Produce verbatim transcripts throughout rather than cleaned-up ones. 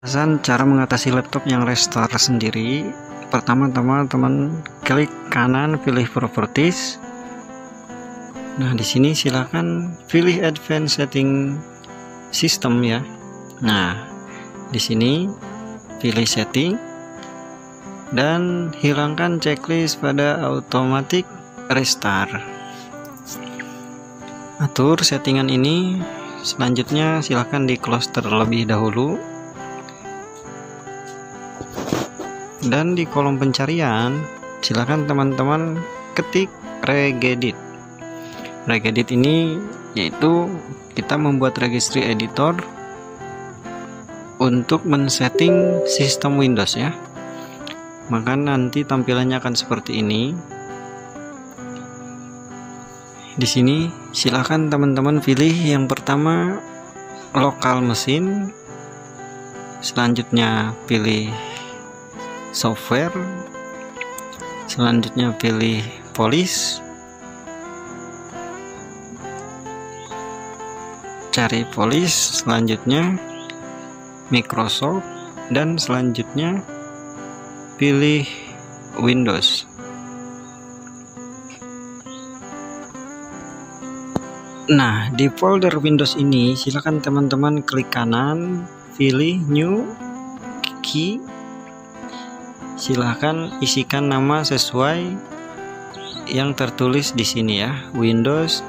Alasan cara mengatasi laptop yang restart sendiri, pertama teman-teman klik kanan pilih properties. Nah di sini silahkan pilih advanced setting system ya. Nah di sini pilih setting dan hilangkan checklist pada automatic restart. Atur settingan ini, selanjutnya silahkan di close terlebih dahulu. Dan di kolom pencarian silahkan teman-teman ketik regedit. Regedit ini yaitu kita membuat registry editor untuk men-setting sistem Windows ya, maka nanti tampilannya akan seperti ini. Di sini silahkan teman-teman pilih yang pertama lokal mesin, selanjutnya pilih software, selanjutnya pilih polish, cari polish, selanjutnya Microsoft, dan selanjutnya pilih Windows. Nah di folder Windows ini silakan teman-teman klik kanan pilih new key. Silahkan isikan nama sesuai yang tertulis di sini ya, Windows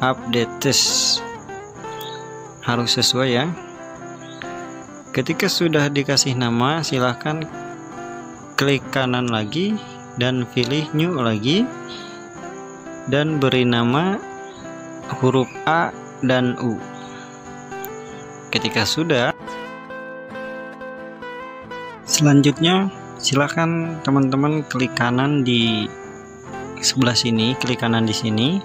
Updates harus sesuai ya. Ketika sudah dikasih nama silahkan klik kanan lagi dan pilih new lagi dan beri nama huruf A dan U. Ketika sudah, selanjutnya silahkan teman-teman klik kanan di sebelah sini, klik kanan di sini,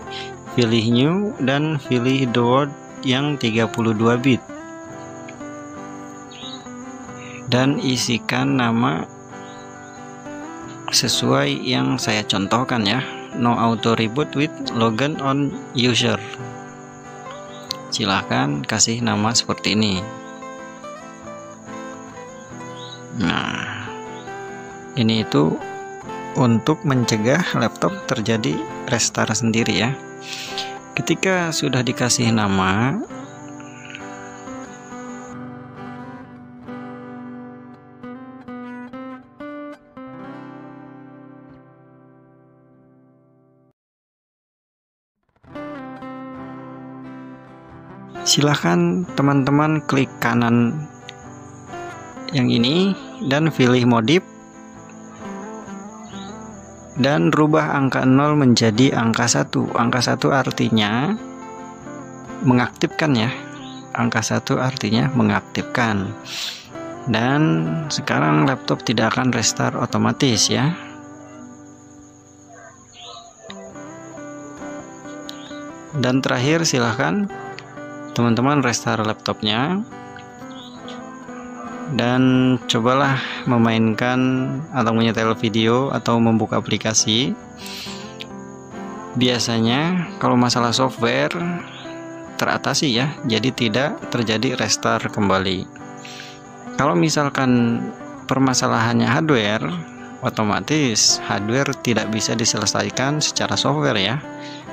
pilih new dan pilih the word yang tiga puluh dua bit dan isikan nama sesuai yang saya contohkan ya, no auto reboot with logon on user. Silahkan kasih nama seperti ini. Nah ini itu untuk mencegah laptop terjadi restart sendiri ya. Ketika sudah dikasih nama, silahkan teman-teman klik kanan yang ini dan pilih modif dan rubah angka nol menjadi angka satu. Angka satu artinya mengaktifkan ya, angka satu artinya mengaktifkan. Dan sekarang laptop tidak akan restart otomatis ya. Dan terakhir silahkan teman-teman restart laptopnya dan cobalah memainkan atau menyetel video atau membuka aplikasi. Biasanya kalau masalah software teratasi ya, jadi tidak terjadi restart kembali. Kalau misalkan permasalahannya hardware, otomatis hardware tidak bisa diselesaikan secara software ya,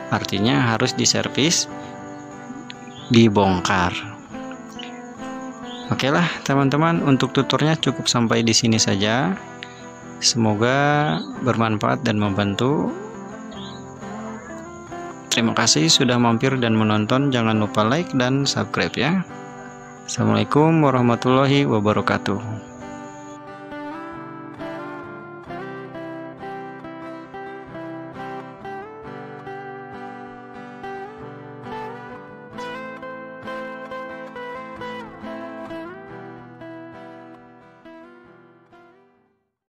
artinya harus diservis, dibongkar. Oke lah teman-teman, untuk tutornya cukup sampai di sini saja. Semoga bermanfaat dan membantu. Terima kasih sudah mampir dan menonton. Jangan lupa like dan subscribe ya. Assalamualaikum warahmatullahi wabarakatuh.